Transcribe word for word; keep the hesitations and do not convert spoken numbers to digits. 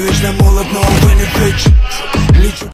marriage, that mullet, no winning bitch.